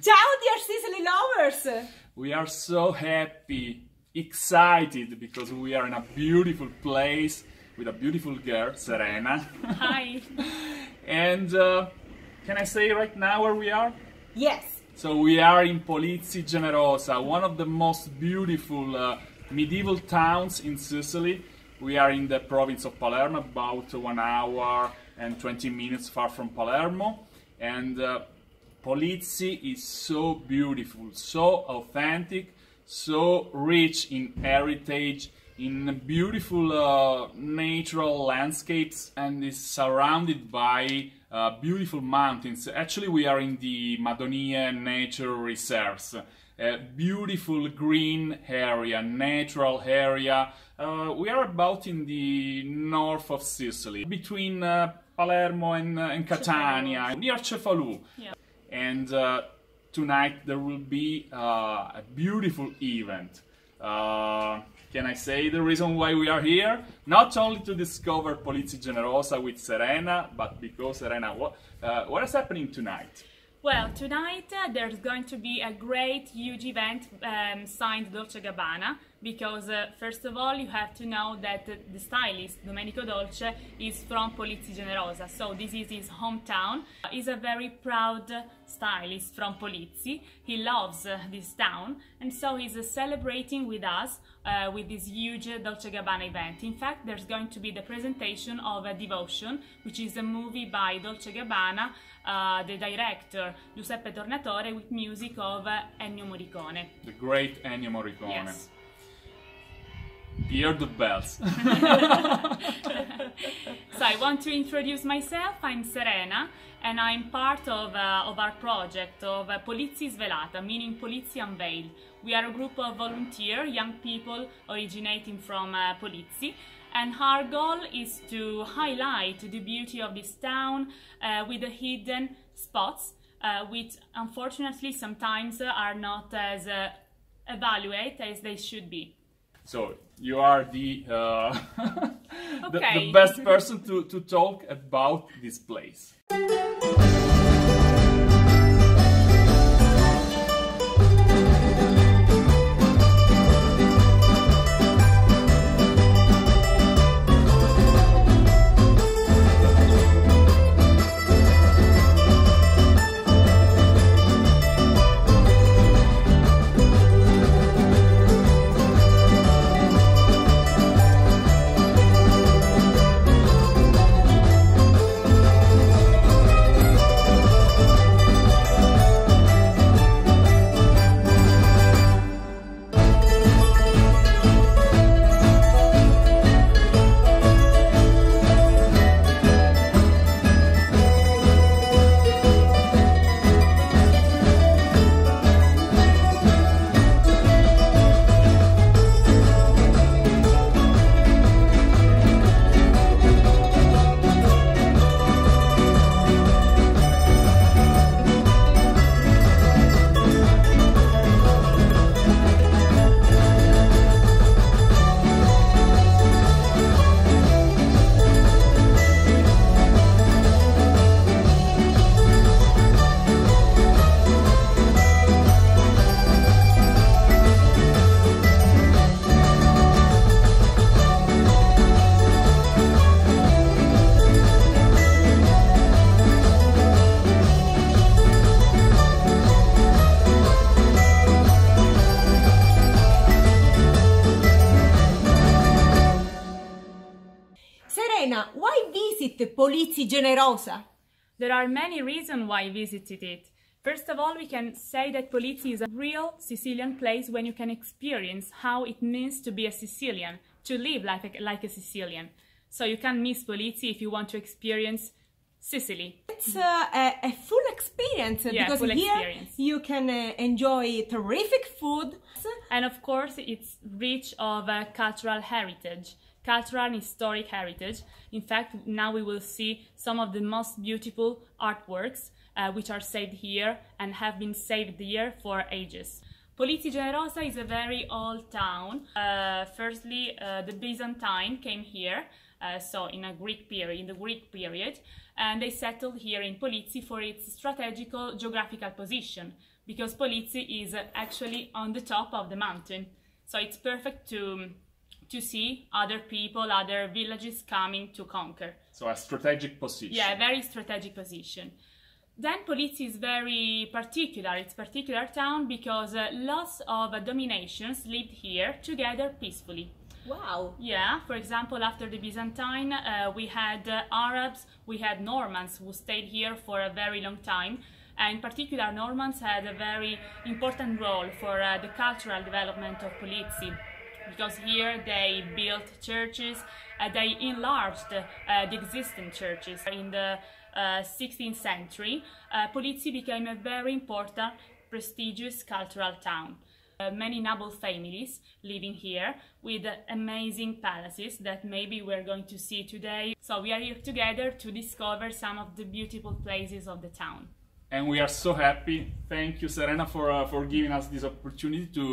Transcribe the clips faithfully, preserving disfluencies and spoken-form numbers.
Ciao dear Sicily lovers! We are so happy, excited, because we are in a beautiful place with a beautiful girl, Serena. Hi! And uh, can I say right now where we are? Yes! So we are in Polizzi Generosa, one of the most beautiful uh, medieval towns in Sicily. We are in the province of Palermo, about one hour and twenty minutes far from Palermo. And uh, Polizzi is so beautiful, so authentic, so rich in heritage, in beautiful uh, natural landscapes, and is surrounded by uh, beautiful mountains. Actually, we are in the Madonie Nature Reserves, a beautiful green area, natural area. Uh, we are about in the north of Sicily, between uh, Palermo and, uh, and Catania, near Cefalù. Yeah. And uh, tonight there will be uh, a beautiful event. Uh, can I say the reason why we are here? Not only to discover Polizzi Generosa with Serena, but because Serena, what, uh, what is happening tonight? Well, tonight uh, there's going to be a great, huge event um, signed Dolce and Gabbana, because uh, first of all you have to know that uh, the stylist Domenico Dolce is from Polizzi Generosa, so this is his hometown. He's a very proud stylist from Polizzi, he loves uh, this town, and so he's uh, celebrating with us uh, with this huge uh, Dolce and Gabbana event. In fact, there's going to be the presentation of uh, Devotion, which is a movie by Dolce and Gabbana, uh, the director Giuseppe Tornatore, with music of uh, Ennio Morricone. The great Ennio Morricone. Yes. Hear the bells. So I want to introduce myself. I'm Serena, and I'm part of, uh, of our project of uh, Polizzi Svelata, meaning Polizzi Unveiled. We are a group of volunteer, young people originating from uh, Polizzi, and our goal is to highlight the beauty of this town uh, with the hidden spots, uh, which unfortunately sometimes are not as uh, evaluated as they should be. So you are the, uh, the, okay. the best person to, to talk about this place. Polizzi Generosa. There are many reasons why I visited it. First of all, we can say that Polizzi is a real Sicilian place when you can experience how it means to be a Sicilian, to live like a, like a Sicilian. So you can't miss Polizzi if you want to experience Sicily. It's uh, a, a full experience, yeah, because full here experience. You can uh, enjoy terrific food. And of course, it's rich of uh, cultural heritage. Cultural and historic heritage. In fact, now we will see some of the most beautiful artworks uh, which are saved here and have been saved here for ages. Polizzi Generosa is a very old town. Uh, firstly, uh, the Byzantine came here, uh, so in a Greek period, in the Greek period, and they settled here in Polizzi for its strategical geographical position, because Polizzi is actually on the top of the mountain. So it's perfect to, to see other people, other villages coming to conquer. So a strategic position. Yeah, a very strategic position. Then Polizzi is very particular, it's a particular town because uh, lots of uh, dominations lived here together peacefully. Wow! Yeah, for example, after the Byzantine uh, we had uh, Arabs, we had Normans who stayed here for a very long time, and in particular Normans had a very important role for uh, the cultural development of Polizzi, because here they built churches, uh, they enlarged uh, the existing churches. In the Uh, sixteenth century, uh, Polizzi became a very important, prestigious cultural town. Uh, many noble families living here with uh, amazing palaces that maybe we're going to see today. So we are here together to discover some of the beautiful places of the town. And we are so happy. Thank you, Serena, for, uh, for giving us this opportunity to,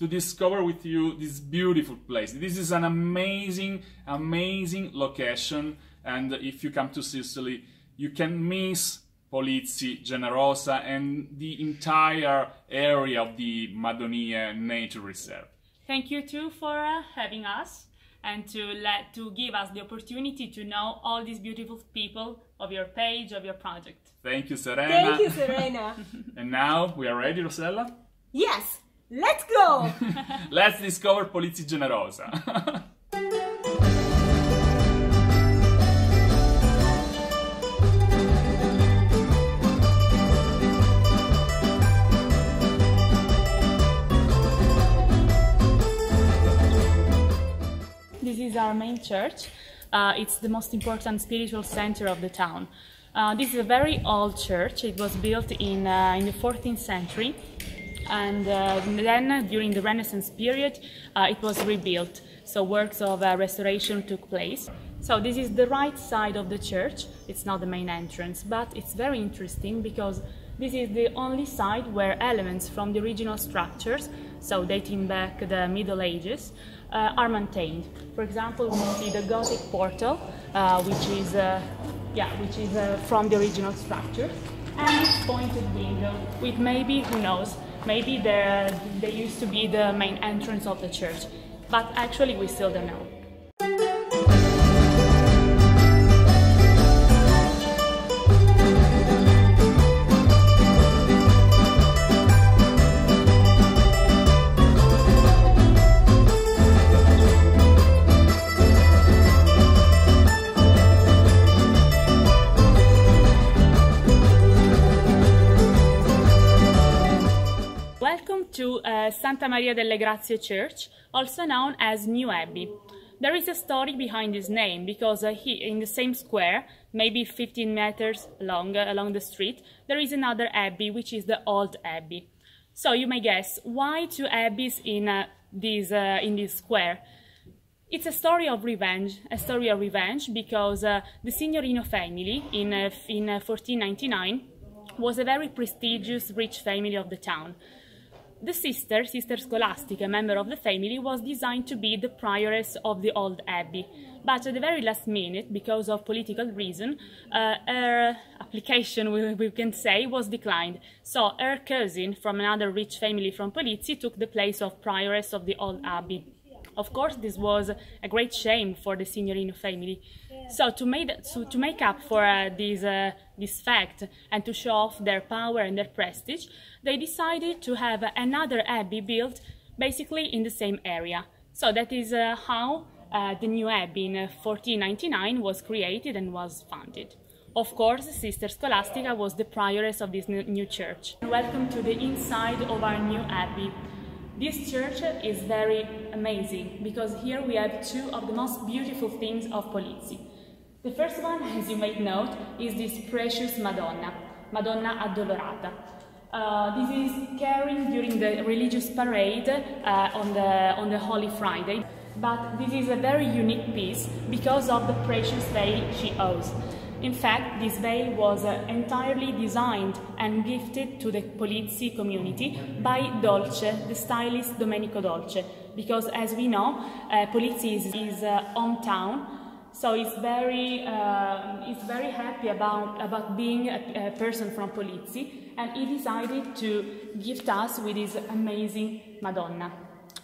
to discover with you this beautiful place. This is an amazing, amazing location, and if you come to Sicily, you can miss Polizzi Generosa and the entire area of the Madonie Nature Reserve. Thank you too for uh, having us and to, let, to give us the opportunity to know all these beautiful people of your page, of your project. Thank you, Serena. Thank you, Serena. And now we are ready, Rosella? Yes, let's go! Let's discover Polizzi Generosa. This is our main church. Uh, it's the most important spiritual center of the town. Uh, this is a very old church. It was built in, uh, in the fourteenth century, and uh, then during the Renaissance period uh, it was rebuilt, so works of uh, restoration took place. So this is the right side of the church. It's not the main entrance, but it's very interesting because this is the only side where elements from the original structures, so dating back the Middle Ages, Uh, are maintained. For example, we see the Gothic portal, uh, which is, uh, yeah, which is uh, from the original structure, and this pointed window with maybe, who knows, maybe there they used to be the main entrance of the church, but actually we still don't know. To uh, Santa Maria delle Grazie Church, also known as New Abbey. There is a story behind this name because uh, he, in the same square, maybe fifteen meters long uh, along the street, there is another abbey, which is the Old Abbey. So you may guess why two abbeys in uh, this uh, in this square. It's a story of revenge, a story of revenge because uh, the Signorino family in uh, in uh, fourteen ninety-nine was a very prestigious, rich family of the town. The sister, Sister Scholastica, a member of the family, was designed to be the prioress of the Old Abbey, but at the very last minute, because of political reason, uh, her application, we, we can say, was declined. So her cousin from another rich family from Polizzi took the place of prioress of the Old Abbey. Of course, this was a great shame for the Signorino family. So to make, so to make up for uh, this, uh, this fact and to show off their power and their prestige, they decided to have another abbey built basically in the same area. So that is uh, how uh, the new abbey in fourteen ninety-nine was created and was founded. Of course, Sister Scholastica was the prioress of this new church. Welcome to the inside of our new abbey. This church is very amazing because here we have two of the most beautiful things of Polizzi. The first one, as you might note, is this precious Madonna, Madonna Addolorata. Uh, this is carried during the religious parade uh, on, the, on the Holy Friday, but this is a very unique piece because of the precious veil she owes. In fact, this veil was uh, entirely designed and gifted to the Polizzi community by Dolce, the stylist Domenico Dolce, because as we know, uh, Polizzi is his uh, hometown, So he's very, uh, he's very happy about, about being a, a person from Polizzi, and he decided to gift us with his amazing Madonna,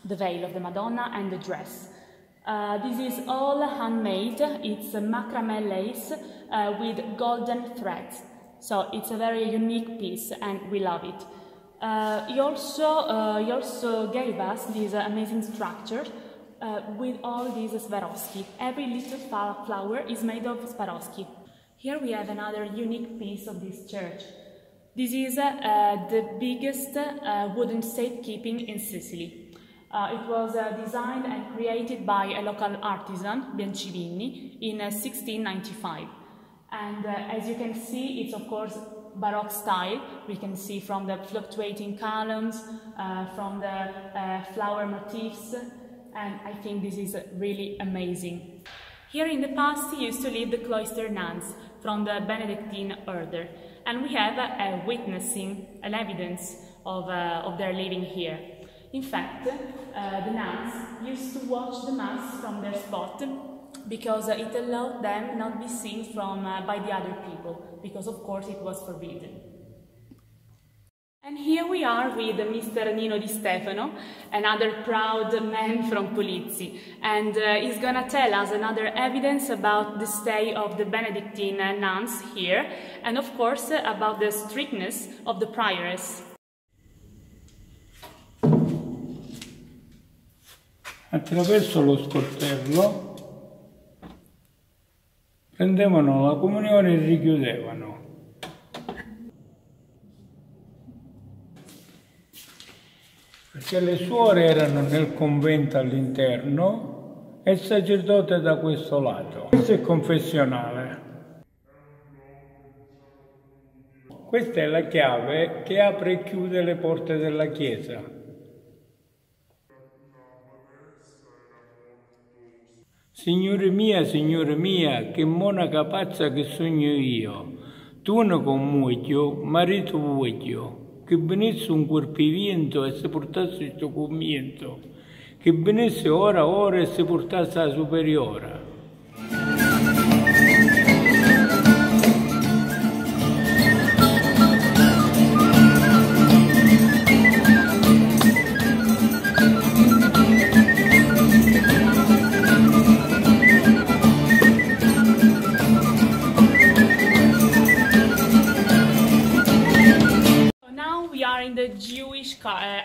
the veil of the Madonna and the dress. Uh, this is all handmade. It's a macrame lace uh, with golden threads. So it's a very unique piece and we love it. Uh, he, also, uh, he also gave us this amazing structure uh, with all these Swarovski. Every little flower is made of Swarovski. Here we have another unique piece of this church. This is uh, the biggest uh, wooden safekeeping in Sicily. Uh, it was uh, designed and created by a local artisan, Biancivini, in uh, sixteen ninety-five. And uh, as you can see, it's of course Baroque style. We can see from the fluctuating columns, uh, from the uh, flower motifs, and I think this is really amazing. Here in the past used to live the cloister nuns from the Benedictine order, and we have a, a witnessing, an evidence of, uh, of their living here. In fact, uh, the nuns used to watch the mass from their spot because uh, it allowed them not be seen from, uh, by the other people, because of course it was forbidden. And here we are with uh, Mister Nino Di Stefano, another proud man from Polizzi, and uh, he's gonna tell us another evidence about the stay of the Benedictine nuns here, and of course uh, about the strictness of the prioress. Attraverso lo sportello prendevano la comunione e richiudevano. Perché le suore erano nel convento all'interno e il sacerdote da questo lato. Questo è il confessionale. Questa è la chiave che apre e chiude le porte della chiesa. Signore mia, Signore mia, che monaca pazza che sogno io, tu ne conmuoglio, marito voglio, che venisse un corpivento e si portasse il tuo commento, che venisse ora ora e si portasse alla superiora.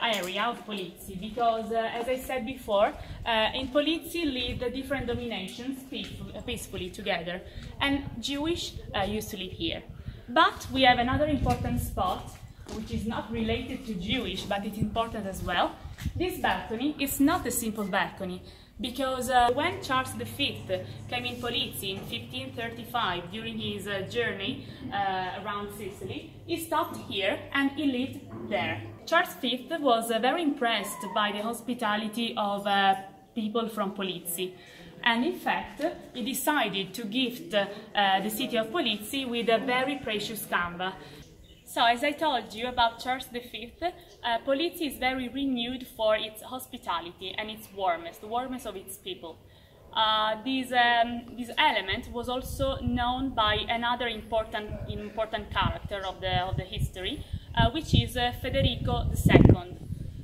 Area of Polizzi, because uh, as I said before, uh, in Polizzi live the different dominations peaceful, peacefully together, and Jewish uh, used to live here. But we have another important spot which is not related to Jewish, but it's important as well. This balcony is not a simple balcony, because uh, when Charles the Fifth came in Polizzi in fifteen thirty-five during his uh, journey uh, around Sicily, he stopped here and he lived there. Charles the Fifth was uh, very impressed by the hospitality of uh, people from Polizzi, and in fact he decided to gift uh, the city of Polizzi with a very precious canvas. So, as I told you about Charles the Fifth, uh, Polizzi is very renewed for its hospitality and its warmth, the warmth of its people. Uh, this, um, this element was also known by another important, important character of the, of the history, Uh, which is uh, Federico the Second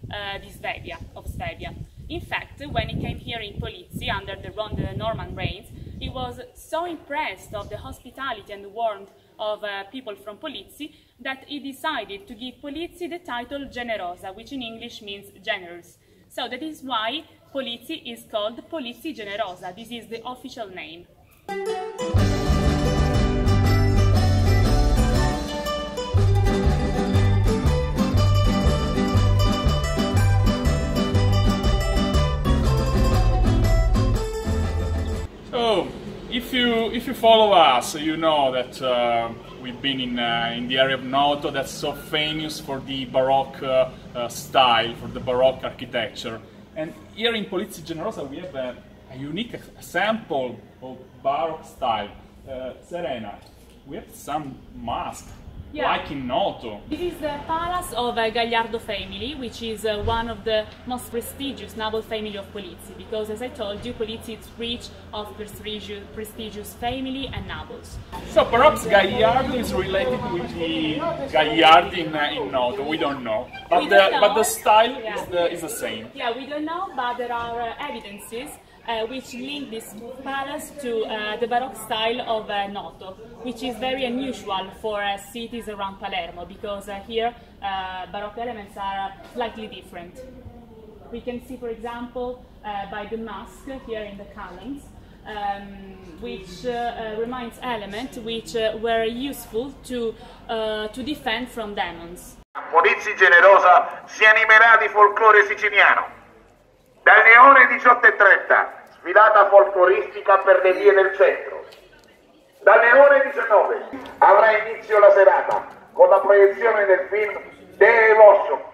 uh, di Svevia, of Svevia. In fact, when he came here in Polizzi under the, the Norman reigns, he was so impressed of the hospitality and the warmth of uh, people from Polizzi that he decided to give Polizzi the title Generosa, which in English means generous. So that is why Polizzi is called Polizzi Generosa. This is the official name. So, if you if you follow us, you know that uh, we've been in uh, in the area of Noto, that's so famous for the Baroque uh, uh, style, for the Baroque architecture. And here in Polizzi Generosa we have a, a unique example of Baroque style. Uh, Serena, we have some masks yeah. like in Noto. This is the palace of uh, Gagliardo family, which is uh, one of the most prestigious noble family of Polizzi, because as I told you, Polizzi is rich of prestigious, prestigious family and nobles. So perhaps Gagliardo is related with the Gagliardi in, uh, in Noto, we don't know. But, don't the, know. but the style yeah. is, the, is the same. Yeah, we don't know, but there are uh, evidences Uh, which link this palace to uh, the Baroque style of uh, Noto, which is very unusual for uh, cities around Palermo, because uh, here uh, Baroque elements are slightly different. We can see, for example, uh, by the mask here in the columns, um, which uh, uh, reminds elements which uh, were useful to, uh, to defend from demons. Polizzi Generosa si animerà di folklore siciliano. Dalle ore diciotto e trenta, sfilata folcloristica per le vie del centro. Dalle ore diciannove avrà inizio la serata con la proiezione del film The Emotion.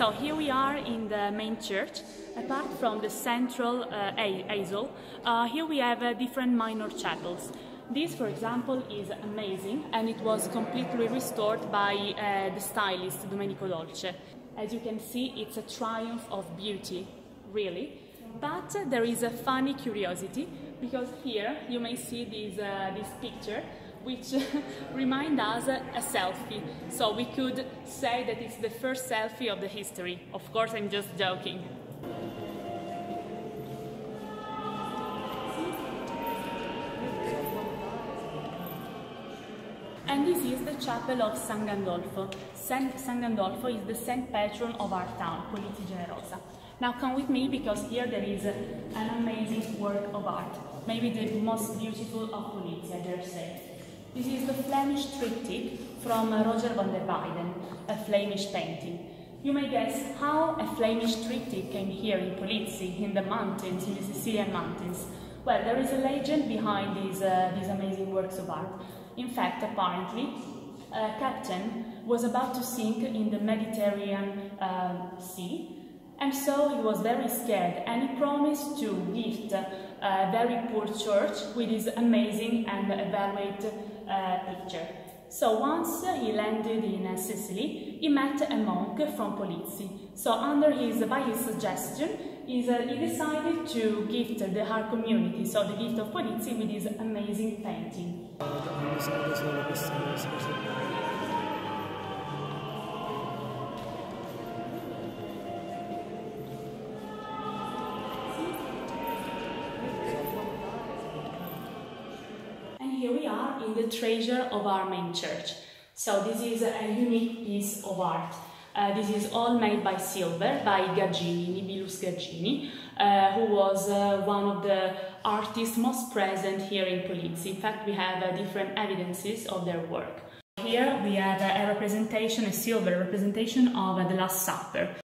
So here we are in the main church. Apart from the central uh, aisle, uh, here we have uh, different minor chapels. This, for example, is amazing, and it was completely restored by uh, the stylist Domenico Dolce. As you can see, it's a triumph of beauty, really. But uh, there is a funny curiosity, because here you may see this, uh, this picture, which remind us uh, a selfie. So we could say that it's the first selfie of the history. Of course, I'm just joking. And this is the chapel of San Gandolfo. San, San Gandolfo is the saint patron of our town, Polizzi Generosa. Now come with me, because here there is uh, an amazing work of art, maybe the most beautiful of Polizzi, I dare say. This is the Flemish triptych from Roger van der Weyden, a Flemish painting. You may guess how a Flemish triptych came here in Polizzi, in the mountains, in the Sicilian mountains. Well, there is a legend behind these, uh, these amazing works of art. In fact, apparently, a captain was about to sink in the Mediterranean uh, Sea, and so he was very scared, and he promised to gift a very poor church with his amazing and elaborate uh, picture. So once he landed in Sicily, he met a monk from Polizzi. So under his, by his suggestion, he decided to gift the art community, so the gift of Polizzi, with his amazing painting. The treasure of our main church. So this is a unique piece of art. Uh, this is all made by silver, by Gaggini, Nibirus Gaggini, uh, who was uh, one of the artists most present here in Polizzi. In fact, we have uh, different evidences of their work. Here we have uh, a representation, a silver representation of uh, the Last Supper.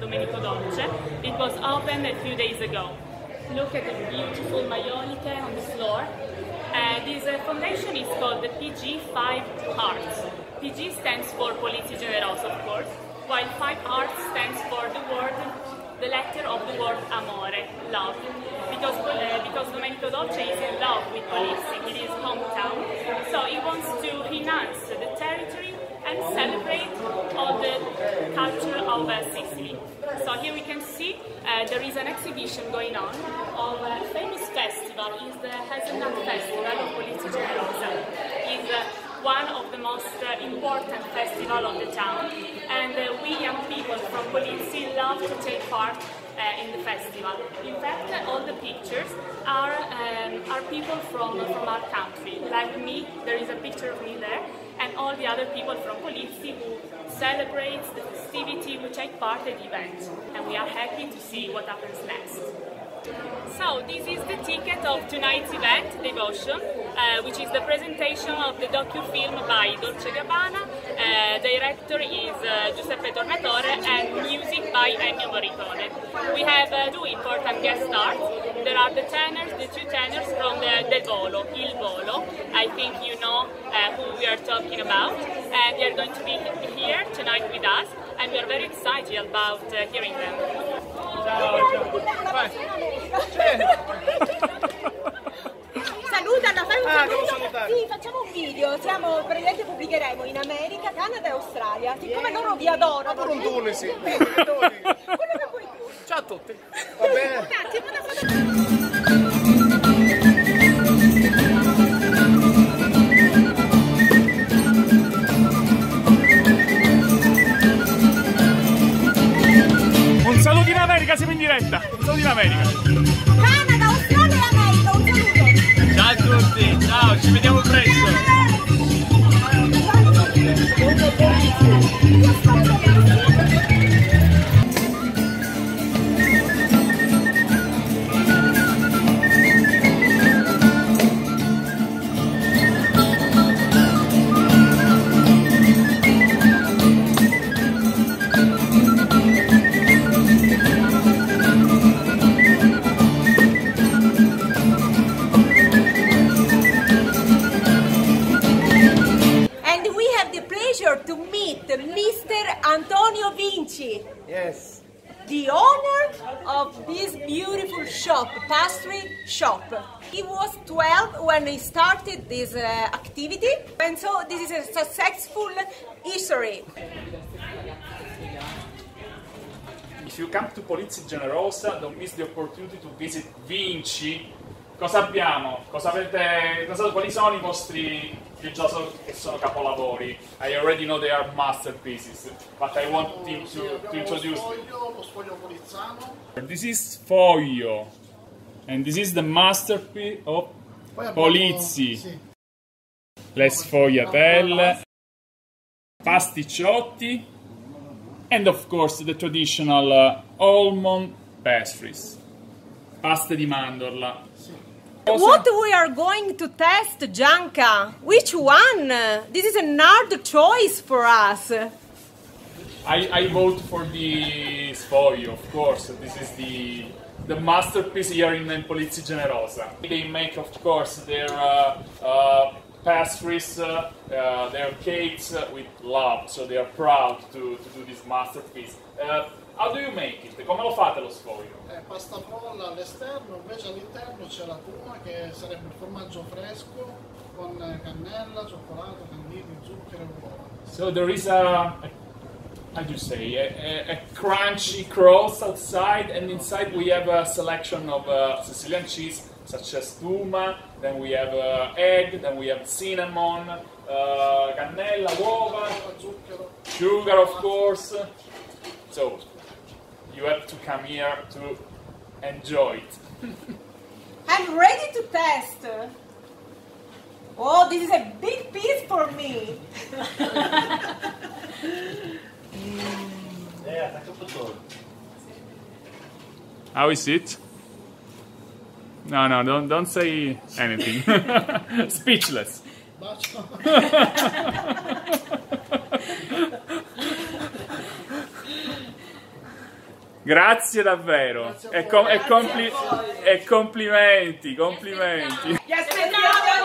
Domenico Dolce. It was opened a few days ago. Look at the beautiful maiolica on the floor. Uh, this uh, foundation is called the P G five Arts. P G stands for Polizzi Generosa, of course, while five Arts stands for the word, the letter of the word amore, love. Because, uh, because Domenico Dolce is in love with Polizzi, with his hometown, so he wants to enhance the territory and celebrate all the culture of uh, Sicily. So here we can see uh, there is an exhibition going on of a famous festival, is the Hazelnut Festival of Polizzi Generosa. It's uh, one of the most uh, important festivals of the town, and uh, we young people from Polizzi love to take part uh, in the festival. In fact, uh, all the pictures are, um, are people from, from our country. Like me, there is a picture of me there, and all the other people from Polizzi who celebrate the festivity, who take part in the event, and we are happy to see what happens next. So this is the ticket of tonight's event, Devotion, uh, which is the presentation of the docu-film by Dolce and Gabbana. Uh, director is uh, Giuseppe Tornatore, and music by Ennio Morricone. We have uh, two important guest stars. There are the tenors, the two tenors from the, the Volo, Il Volo. I think you know uh, who we are talking about, and they are going to be here tonight with us, and we are very excited about uh, hearing them. Salutala, fai un ah, saluto. Sì, facciamo un video, siamo praticamente pubblicheremo in America, Canada e Australia. Siccome yeah. loro vi adorano. Non dune, sì. Quello che vuoi tu. Ciao a tutti. Va bene. Un saluto in America, siamo in diretta. Un saluto in America. Canada, Australia e America, un saluto. Ciao a tutti, ciao, ci vediamo presto. To meet Mister Antonio Vinci. Yes. The owner of this beautiful shop, pastry shop. He was twelve when he started this uh, activity, and so this is a successful history. If you come to Polizzi Generosa, don't miss the opportunity to visit Vinci, cosa abbiamo? Cosa avete, cosa, quali sono i vostri, io già so che sono capolavori, I already know they are masterpieces, but I want him to, to introduce them. Lo sfoglio polizzano. This is Sfoglio, and this is the masterpiece of Polizzi. Sì. Le sfogliatelle, pasticciotti, and of course the traditional uh, almond pastries, paste di mandorla. Also, what we are going to test, Gianca? Which one? This is an hard choice for us. I, I vote for the sfoglio, of course. This is the the masterpiece here in Polizzi Generosa. They make, of course, their uh, uh, pastries, uh, uh, their cakes uh, with love, so they are proud to, to do this masterpiece. Uh, how do you make it? Come lo fate lo sfoglio? Eh, pasta frolla all'esterno, invece all'interno c'è la puma che sarebbe il formaggio fresco con cannella, cioccolato, canditi, zucchero e uova. So there is a, a how do you say, a, a, a crunchy crust outside, and inside we have a selection of uh, Sicilian cheese, such as tuma, then we have uh, egg, then we have cinnamon, uh, cannella, uova, sugar of course. So, you have to come here to enjoy it. I'm ready to test. Oh, this is a big piece for me. How is it? No, no, don't, don't say anything. Speechless. Grazie davvero. Grazie e, com e, compli e complimenti, complimenti. Vi aspettavo.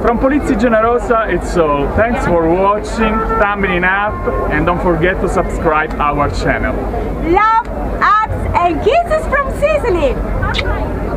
From Polizzi Generosa it's all. Thanks for watching, thumbing it up, and don't forget to subscribe our channel. Love, hugs and kisses from Sicily!